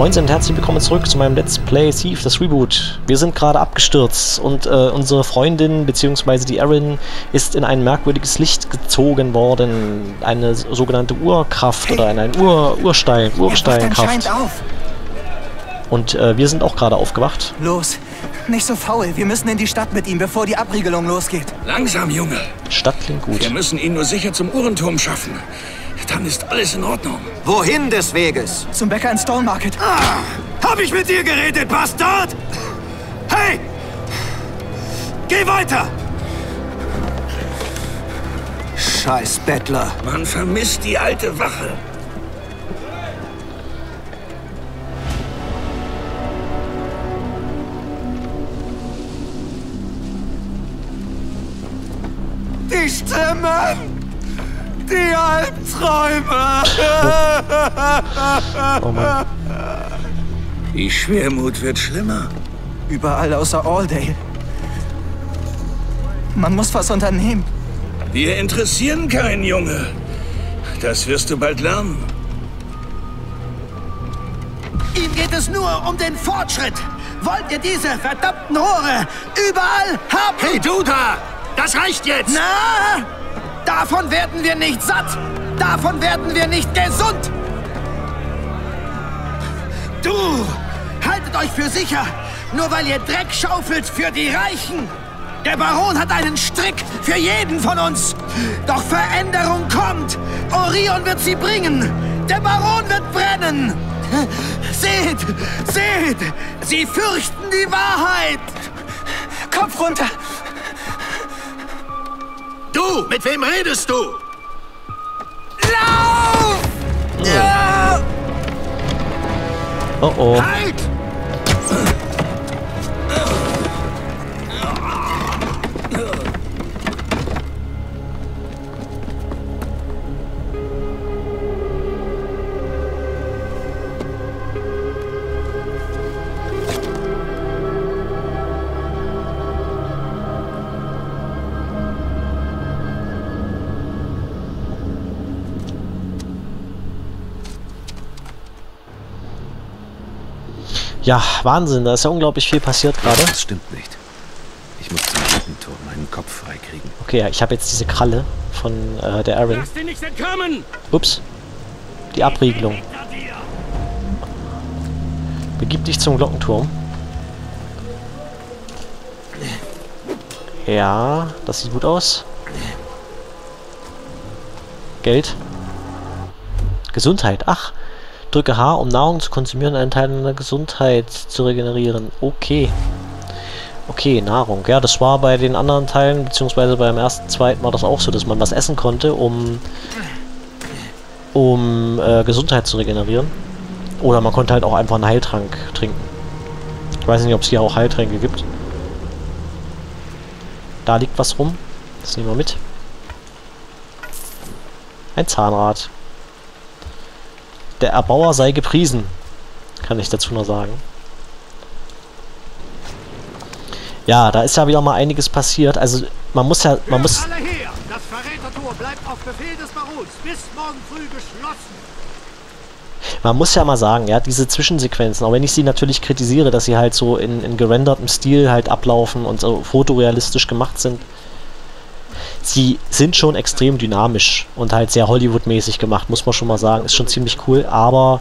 Moin und herzlich willkommen zurück zu meinem Let's Play Thief, das Reboot. Wir sind gerade abgestürzt und unsere Freundin bzw. die Erin ist in ein merkwürdiges Licht gezogen worden. Eine sogenannte Urkraft oder eine Ursteinkraft. Und wir sind auch gerade aufgewacht. Los, nicht so faul. Wir müssen in die Stadt mit ihm, bevor die Abriegelung losgeht. Langsam, Junge. Stadt klingt gut. Wir müssen ihn nur sicher zum Uhrenturm schaffen. Dann ist alles in Ordnung. Wohin des Weges? Zum Bäcker in Stone Market. Ah, hab ich mit dir geredet, Bastard? Hey! Geh weiter! Scheiß Bettler. Man vermisst die alte Wache. Die Stimmen! Die Albträume! Oh Mann. Die Schwermut wird schlimmer. Überall außer Alldale. Man muss was unternehmen. Wir interessieren keinen, Junge. Das wirst du bald lernen. Ihm geht es nur um den Fortschritt. Wollt ihr diese verdammten Rohre überall haben? Hey, du da! Das reicht jetzt! Na? Davon werden wir nicht satt! Davon werden wir nicht gesund! Du! Haltet euch für sicher! Nur weil ihr Dreck schaufelt für die Reichen! Der Baron hat einen Strick für jeden von uns! Doch Veränderung kommt! Orion wird sie bringen! Der Baron wird brennen! Seht! Seht! Sie fürchten die Wahrheit! Kopf runter! Du! Mit wem redest du? Lauf! Oh oh. Halt! Ja, Wahnsinn, da ist ja unglaublich viel passiert gerade. Das stimmt nicht. Ich muss zum Lichtjuwel meinen Kopf freikriegen. Okay, ja, ich habe jetzt diese Kralle von der Erin. Lass dich nicht entkommen! Ups. Die Abriegelung. Begib dich zum Glockenturm. Ja, das sieht gut aus. Geld. Gesundheit, ach. Drücke H, um Nahrung zu konsumieren, einen Teil deiner Gesundheit zu regenerieren. Okay. Okay, Nahrung. Ja, das war bei den anderen Teilen, beziehungsweise beim ersten, zweiten war das auch so, dass man was essen konnte, um Gesundheit zu regenerieren. Oder man konnte halt auch einfach einen Heiltrank trinken. Ich weiß nicht, ob es hier auch Heiltränke gibt. Da liegt was rum. Das nehmen wir mit. Ein Zahnrad. Der Erbauer sei gepriesen, kann ich dazu nur sagen. Ja, da ist ja wieder mal einiges passiert. Also, man muss... Alle her! Das Verräter-Tor bleibt auf Befehl des Barons bis morgen früh geschlossen. Man muss ja mal sagen, ja, diese Zwischensequenzen, auch wenn ich sie natürlich kritisiere, dass sie halt so in gerendertem Stil halt ablaufen und so fotorealistisch gemacht sind, sie sind schon extrem dynamisch und halt sehr Hollywood-mäßig gemacht, muss man schon mal sagen. Ist schon ziemlich cool, aber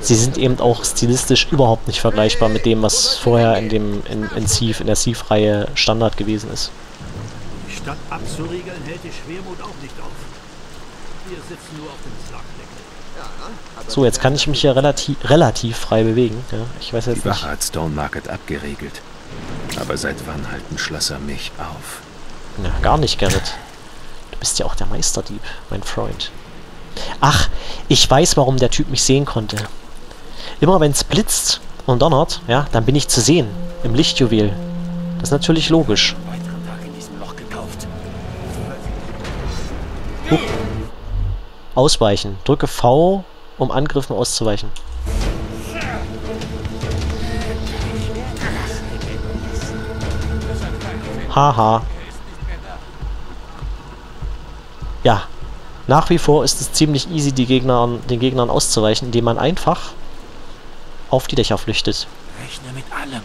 sie sind eben auch stilistisch überhaupt nicht vergleichbar mit dem, was vorher in der Thief-Reihe Standard gewesen ist. Die Stadt abzuriegeln hält die Schwermut auch nicht auf. Wir sitzen nur auf dem Schlagdeckel. So, jetzt kann ich mich ja relativ frei bewegen. Ja, ich weiß jetzt nicht. Die Wache hat Stone Market abgeriegelt. Aber seit wann halten Schlösser mich auf? Na, gar nicht, Garrett. Du bist ja auch der Meisterdieb, mein Freund. Ach, ich weiß, warum der Typ mich sehen konnte. Immer wenn es blitzt und donnert, ja, dann bin ich zu sehen. Im Lichtjuwel. Das ist natürlich logisch. Oh. Ausweichen. Drücke V, um Angriffen auszuweichen. Haha. Ja, nach wie vor ist es ziemlich easy, den Gegnern auszuweichen, indem man einfach auf die Dächer flüchtet. Rechne mit allem.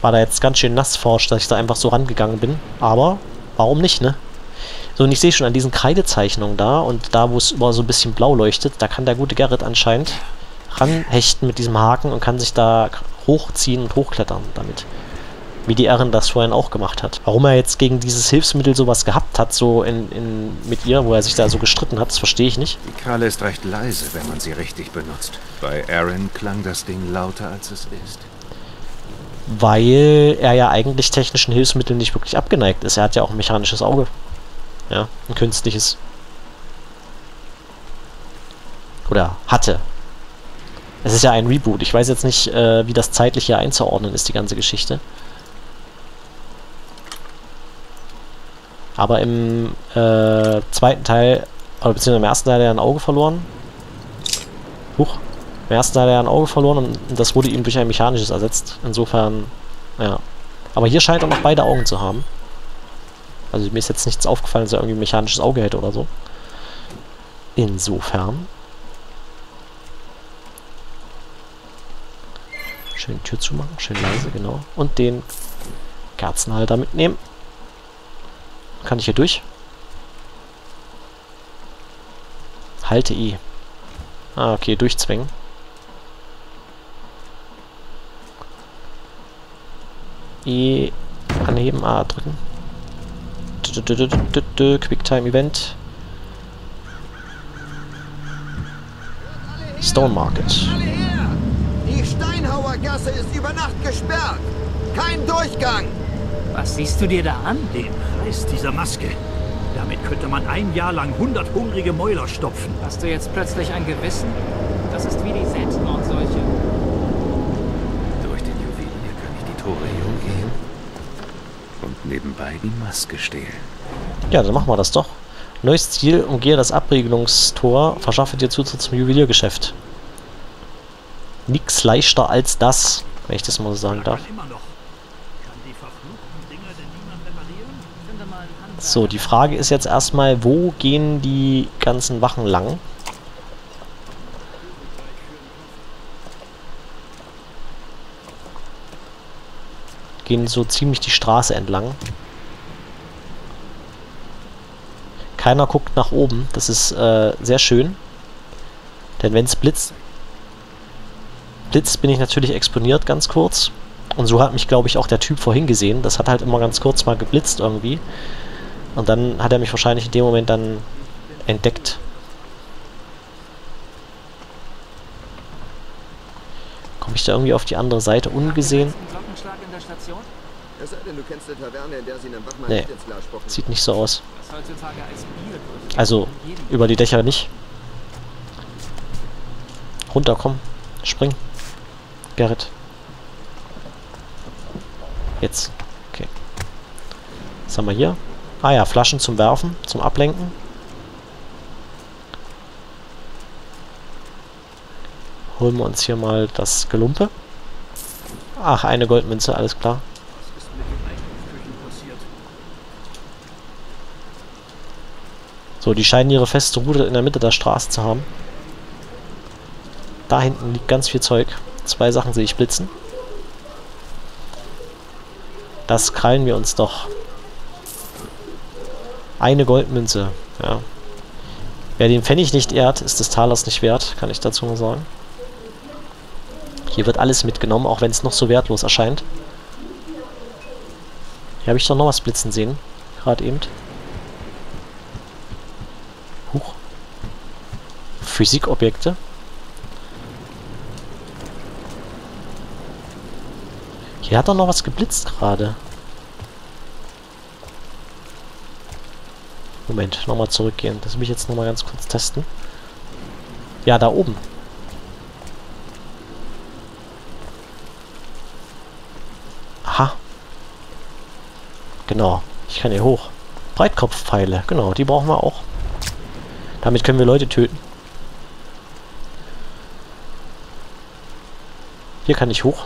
War da jetzt ganz schön nass forscht, dass ich da einfach so rangegangen bin. Aber warum nicht, ne? So, und ich sehe schon an diesen Kreidezeichnungen da und da, wo es immer so ein bisschen blau leuchtet, da kann der gute Garrett anscheinend ranhechten mit diesem Haken und kann sich da hochziehen und hochklettern damit. Wie die Erin das vorhin auch gemacht hat. Warum er jetzt gegen dieses Hilfsmittel sowas gehabt hat, so mit ihr, wo er sich da so gestritten hat, das verstehe ich nicht. Die Kralle ist recht leise, wenn man sie richtig benutzt. Bei Erin klang das Ding lauter, als es ist. Weil er ja eigentlich technischen Hilfsmitteln nicht wirklich abgeneigt ist. Er hat ja auch ein mechanisches Auge. Ja, ein künstliches. Oder hatte. Es ist ja ein Reboot. Ich weiß jetzt nicht, wie das zeitlich hier einzuordnen ist, die ganze Geschichte. Aber im zweiten Teil, oder beziehungsweise im ersten Teil hat er ein Auge verloren. Huch. Im ersten hat er ein Auge verloren und das wurde ihm durch ein mechanisches ersetzt. Insofern, ja. Aber hier scheint er noch beide Augen zu haben. Also mir ist jetzt nichts aufgefallen, dass er irgendwie ein mechanisches Auge hätte oder so. Insofern. Schön Tür zumachen, schön leise, genau. Und den Kerzenhalter mitnehmen. Kann ich hier durch? Halte I. Ah, okay, durchzwängen. E anheben, A drücken. Quicktime-Event. Stone Market. Die Steinhauergasse ist über Nacht gesperrt. Kein Durchgang. Was siehst du dir da an? Den Preis dieser Maske. Damit könnte man ein Jahr lang 100 hungrige Mäuler stopfen. Hast du jetzt plötzlich ein Gewissen? Das ist wie die Selbstmordseuche. Durch den Juwelier kann ich die Tore hier umgehen. Und nebenbei die Maske stehlen. Ja, dann machen wir das doch. Neues Ziel, umgehe das Abriegelungstor, verschaffe dir Zutritt zum Juweliergeschäft. Nix leichter als das, wenn ich das mal so sagen darf. So, die Frage ist jetzt erstmal, wo gehen die ganzen Wachen lang? Gehen so ziemlich die Straße entlang. Keiner guckt nach oben. Das ist sehr schön. Denn wenn es blitzt, bin ich natürlich exponiert, ganz kurz. Und so hat mich, glaube ich, auch der Typ vorhin gesehen. Das hat halt immer ganz kurz mal geblitzt irgendwie. Und dann hat er mich wahrscheinlich in dem Moment dann entdeckt. Komme ich da irgendwie auf die andere Seite ungesehen? Nee, sieht nicht so aus. Also, über die Dächer nicht. Runter, komm. Spring. Garrett. Jetzt. Okay. Was haben wir hier? Ah ja, Flaschen zum Werfen, zum Ablenken. Holen wir uns hier mal das Gelumpe. Ach, eine Goldmünze, alles klar. So, die scheinen ihre feste Route in der Mitte der Straße zu haben. Da hinten liegt ganz viel Zeug. Zwei Sachen sehe ich blitzen. Das krallen wir uns doch. Eine Goldmünze, ja. Wer den Pfennig nicht ehrt, ist des Talers nicht wert, kann ich dazu nur sagen. Hier wird alles mitgenommen, auch wenn es noch so wertlos erscheint. Hier habe ich doch noch was blitzen sehen, gerade eben. Huch. Physikobjekte. Hier hat doch noch was geblitzt gerade. Moment, nochmal zurückgehen. Das will ich jetzt nochmal ganz kurz testen. Ja, da oben. Aha. Genau, ich kann hier hoch. Breitkopfpfeile, genau, die brauchen wir auch. Damit können wir Leute töten. Hier kann ich hoch.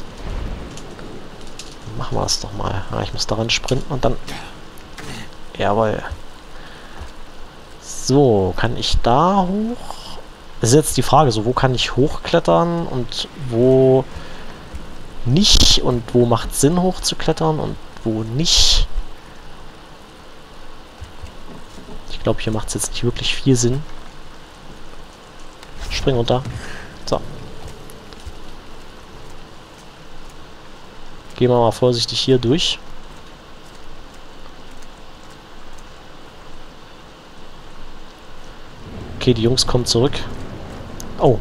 Machen wir es doch mal. Ah, ich muss daran sprinten und dann... Jawohl. So, kann ich da hoch? Das ist jetzt die Frage, so wo kann ich hochklettern und wo nicht und wo macht es Sinn hochzuklettern und wo nicht. Ich glaube, hier macht es jetzt nicht wirklich viel Sinn. Spring runter. So. Gehen wir mal vorsichtig hier durch. Okay, die Jungs kommen zurück. Oh.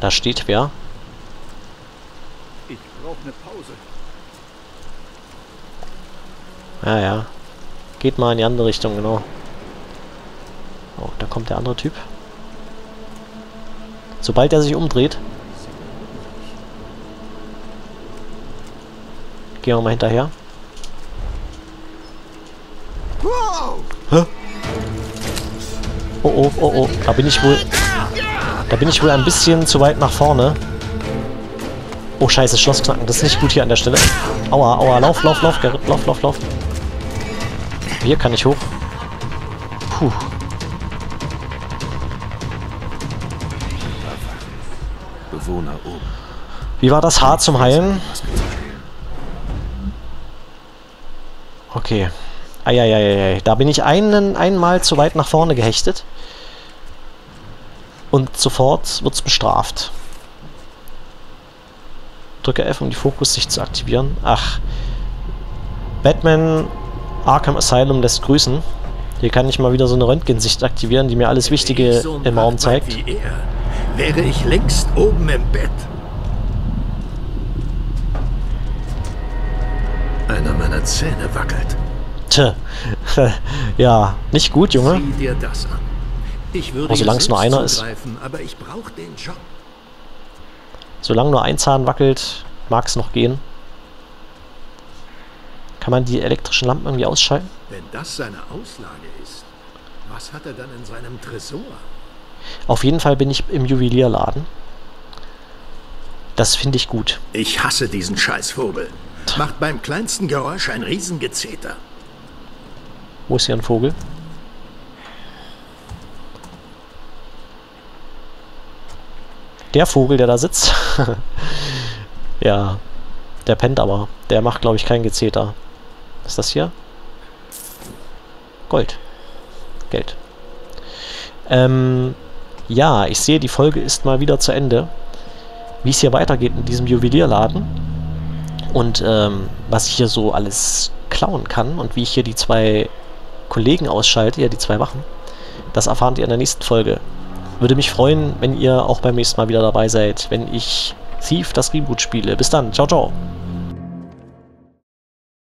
Da steht wer. Ich brauche eine Pause. Ja, ja. Geht mal in die andere Richtung, genau. Oh, da kommt der andere Typ. Sobald er sich umdreht. Gehen wir mal hinterher. Hä? Oh, oh, oh, oh. Da bin ich wohl... Da bin ich wohl ein bisschen zu weit nach vorne. Oh, scheiße, Schloss knacken. Das ist nicht gut hier an der Stelle. Aua, aua. Lauf, lauf, lauf, Garrett. Lauf, lauf, lauf. Hier kann ich hoch. Puh. Bewohner oben. Wie war das Haar zum Heilen? Okay. Eieiei. Da bin ich einmal zu weit nach vorne gehechtet. Und sofort wird's bestraft. Drücke F, um die Fokussicht zu aktivieren. Ach. Batman Arkham Asylum lässt grüßen. Hier kann ich mal wieder so eine Röntgensicht aktivieren, die mir alles Wichtige im Raum zeigt. Wäre ich längst oben im Bett. Einer meiner Zähne wackelt. Tja. Ja, nicht gut, Junge. Sieh dir das an. Ich würde solange es nur einer ist. Aber ich brauche den Job. Solange nur ein Zahn wackelt, mag es noch gehen. Kann man die elektrischen Lampen irgendwie ausschalten? Wenn das seine Auslage ist, was hat er dann in seinem Tresor? Auf jeden Fall bin ich im Juwelierladen. Das finde ich gut. Ich hasse diesen Scheißvogel. Macht beim kleinsten Geräusch ein Riesengezeter. Wo ist hier ein Vogel? Der Vogel, der da sitzt. Ja, der pennt aber. Der macht, glaube ich, kein Gezeter. Was ist das hier? Gold. Geld. Ja, ich sehe, die Folge ist mal wieder zu Ende. Wie es hier weitergeht in diesem Juwelierladen. Und was ich hier so alles klauen kann. Und wie ich hier die zwei Kollegen ausschalte, ja, die zwei Wachen. Das erfahrt ihr in der nächsten Folge. Würde mich freuen, wenn ihr auch beim nächsten Mal wieder dabei seid, wenn ich Thief das Reboot spiele. Bis dann. Ciao, ciao.